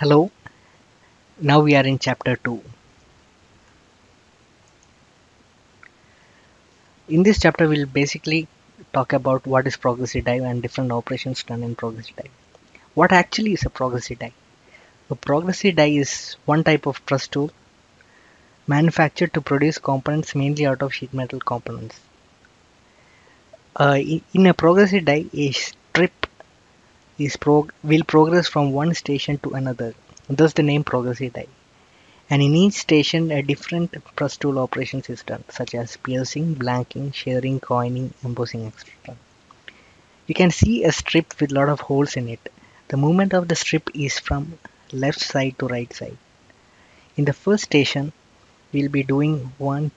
Hello, now we are in chapter 2. In this chapter we'll basically talk about what is progressive dive and different operations done in progressive dive. What actually is a progressive dive? A progressive dive is one type of truss tool manufactured to produce components mainly out of sheet metal components. In a progressive dive, a strip will progress from one station to another, thus the name progressive dive. And in each station a different truss tool operations is done, such as piercing, blanking, shearing, coining, embossing, etc. You can see a strip with a lot of holes in it. The movement of the strip is from left side to right side. In the first station we'll be doing 5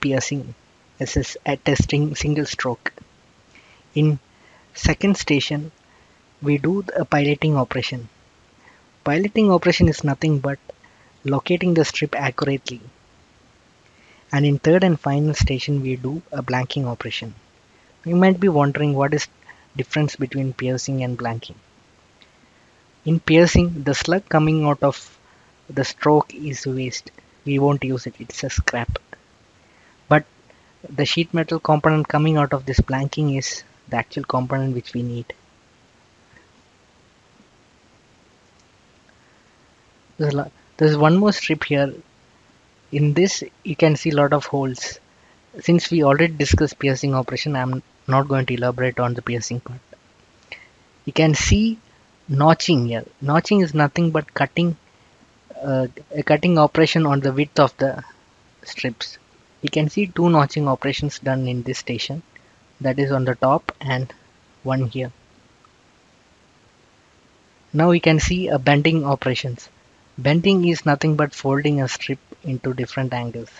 piercing as a testing single stroke. In second station we do the piloting operation. Piloting operation is nothing but locating the strip accurately. And in third and final station we do a blanking operation. You might be wondering what is difference between piercing and blanking. In piercing, the slug coming out of the stroke is waste. We won't use it, it's a scrap. But the sheet metal component coming out of this blanking is the actual component which we need. There's one more strip here. In this you can see a lot of holes. Since we already discussed piercing operation, I'm not going to elaborate on the piercing part. You can see notching here. Notching is nothing but cutting, a cutting operation on the width of the strips. You can see two notching operations done in this station, that is on the top and one here. Now we can see a bending operations. Bending is nothing but folding a strip into different angles.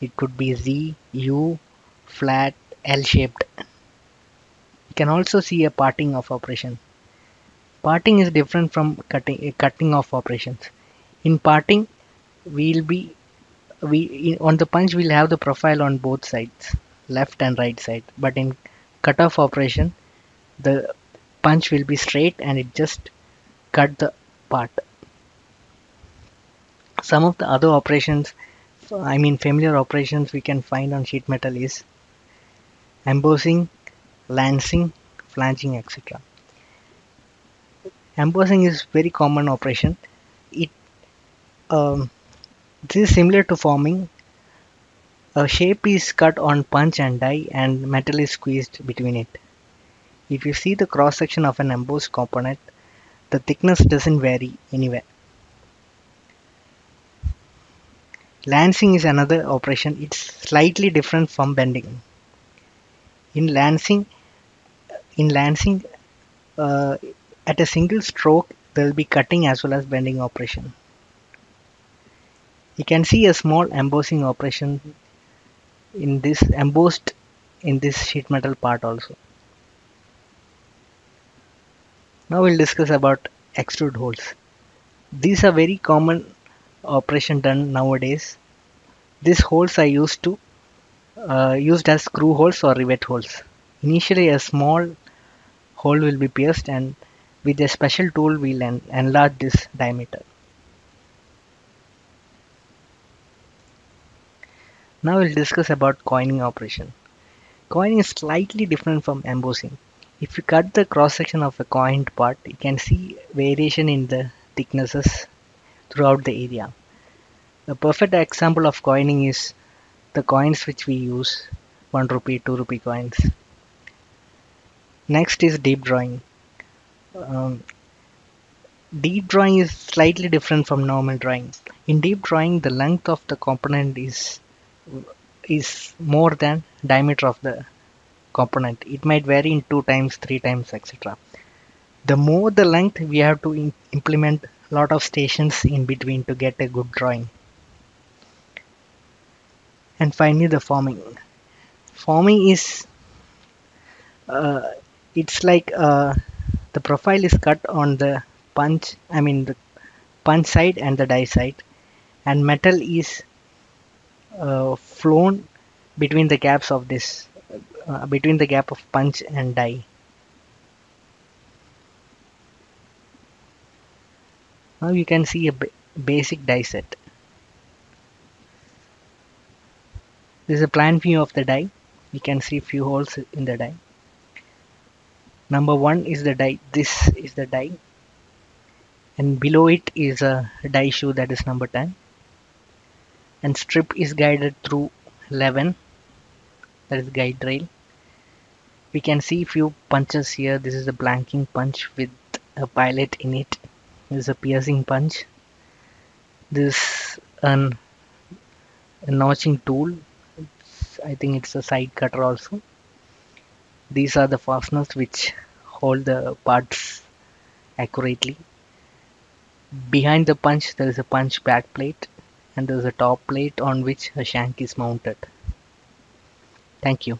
It could be Z, U, flat, L-shaped. You can also see a parting off operation. Parting is different from cutting off operations. In parting, on the punch we'll have the profile on both sides, left and right side. But in cut off operation, the punch will be straight and it just cut the part. Some of the other operations, I mean familiar operations we can find on sheet metal is embossing, lancing, flanging, etc. Embossing is very common operation. This is similar to forming. A shape is cut on punch and die and metal is squeezed between it. If you see the cross section of an embossed component, the thickness doesn't vary anywhere. Lancing is another operation. It's slightly different from bending. In lancing, at a single stroke there will be cutting as well as bending operation. You can see a small embossing operation in this sheet metal part also. Now we'll discuss about extrude holes. These are very common operation done nowadays. These holes are used as screw holes or rivet holes. Initially a small hole will be pierced and with a special tool we'll enlarge this diameter. Now we'll discuss about coining operation. Coining is slightly different from embossing. If you cut the cross section of a coined part, you can see variation in the thicknesses throughout the area. A perfect example of coining is the coins which we use, 1 rupee, 2 rupee coins. Next is deep drawing. Deep drawing is slightly different from normal drawing. In deep drawing, the length of the component is more than diameter of the component. It might vary in 2 times, 3 times, etc. The more the length, we have to implement lot of stations in between to get a good drawing. And finally the forming. Forming is the profile is cut on the punch side and the die side, and metal is flown between the gaps of this between the gap of punch and die. Now you can see a basic die set. This is a plan view of the die. You can see few holes in the die. Number one is the die. This is the die, and below it is a die shoe, that is number 10. And strip is guided through 11, that is guide rail. We can see few punches here. This is a blanking punch with a pilot in it. This is a piercing punch. This is a notching tool. I think it's a side cutter also. These are the fasteners which hold the parts accurately. Behind the punch there is a punch back plate, and there is a top plate on which a shank is mounted. Thank you.